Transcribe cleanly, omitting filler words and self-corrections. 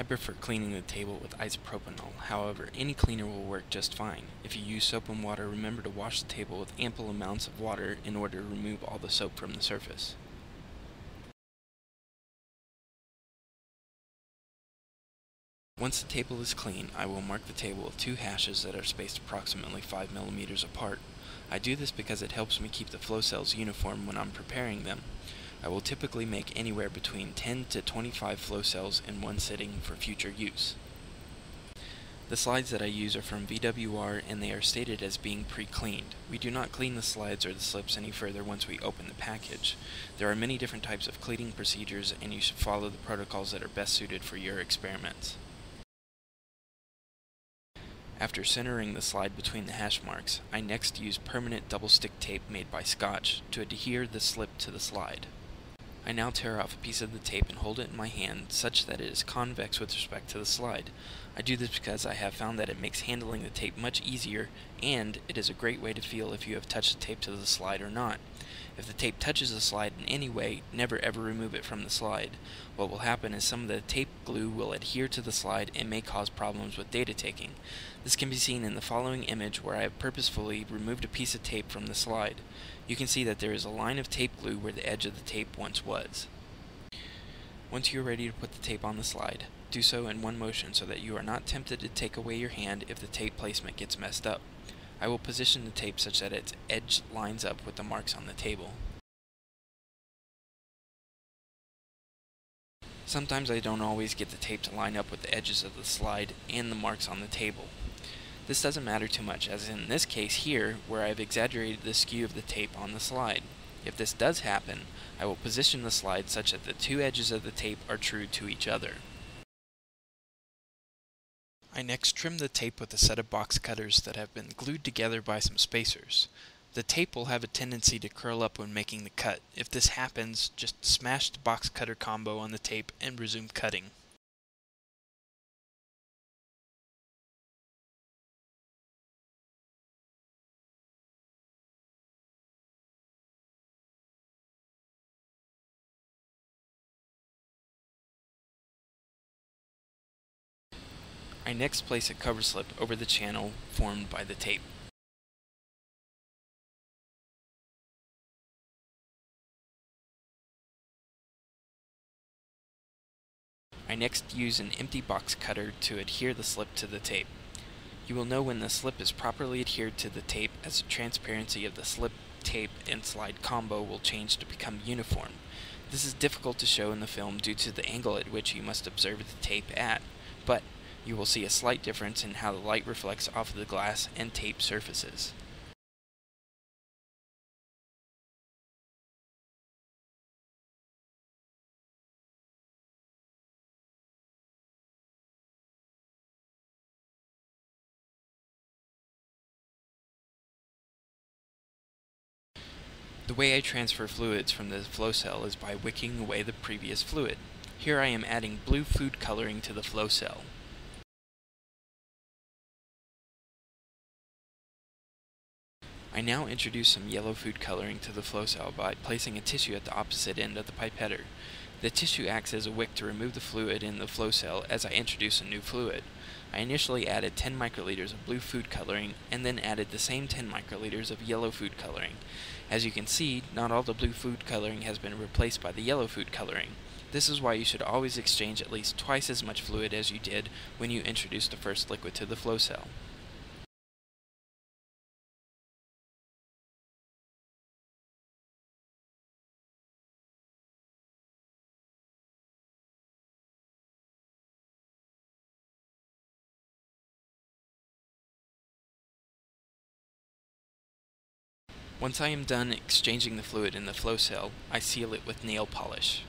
I prefer cleaning the table with isopropanol, however any cleaner will work just fine. If you use soap and water, remember to wash the table with ample amounts of water in order to remove all the soap from the surface. Once the table is clean, I will mark the table with two hashes that are spaced approximately 5 millimeters apart. I do this because it helps me keep the flow cells uniform when I'm preparing them. I will typically make anywhere between 10 to 25 flow cells in one sitting for future use. The slides that I use are from VWR and they are stated as being pre-cleaned. We do not clean the slides or the slips any further once we open the package. There are many different types of cleaning procedures and you should follow the protocols that are best suited for your experiments. After centering the slide between the hash marks, I next use permanent double stick tape made by Scotch to adhere the slip to the slide. I now tear off a piece of the tape and hold it in my hand such that it is convex with respect to the slide. I do this because I have found that it makes handling the tape much easier, and it is a great way to feel if you have touched the tape to the slide or not. If the tape touches the slide in any way, never ever remove it from the slide. What will happen is some of the tape glue will adhere to the slide and may cause problems with data taking. This can be seen in the following image where I have purposefully removed a piece of tape from the slide. You can see that there is a line of tape glue where the edge of the tape once was. Once you are ready to put the tape on the slide, do so in one motion so that you are not tempted to take away your hand if the tape placement gets messed up. I will position the tape such that its edge lines up with the marks on the table. Sometimes I don't always get the tape to line up with the edges of the slide and the marks on the table. This doesn't matter too much, as in this case here, where I have exaggerated the skew of the tape on the slide. If this does happen, I will position the slide such that the two edges of the tape are true to each other. I next trim the tape with a set of box cutters that have been glued together by some spacers. The tape will have a tendency to curl up when making the cut. If this happens, just smash the box cutter combo on the tape and resume cutting. I next place a cover slip over the channel formed by the tape. I next use an empty box cutter to adhere the slip to the tape. You will know when the slip is properly adhered to the tape as the transparency of the slip, tape, and slide combo will change to become uniform. This is difficult to show in the film due to the angle at which you must observe the tape at, but you will see a slight difference in how the light reflects off of the glass and tape surfaces. The way I transfer fluids from the flow cell is by wicking away the previous fluid. Here I am adding blue food coloring to the flow cell. I now introduce some yellow food coloring to the flow cell by placing a tissue at the opposite end of the pipetter. The tissue acts as a wick to remove the fluid in the flow cell as I introduce a new fluid. I initially added 10 microliters of blue food coloring and then added the same 10 microliters of yellow food coloring. As you can see, not all the blue food coloring has been replaced by the yellow food coloring. This is why you should always exchange at least twice as much fluid as you did when you introduced the first liquid to the flow cell. Once I am done exchanging the fluid in the flow cell, I seal it with nail polish.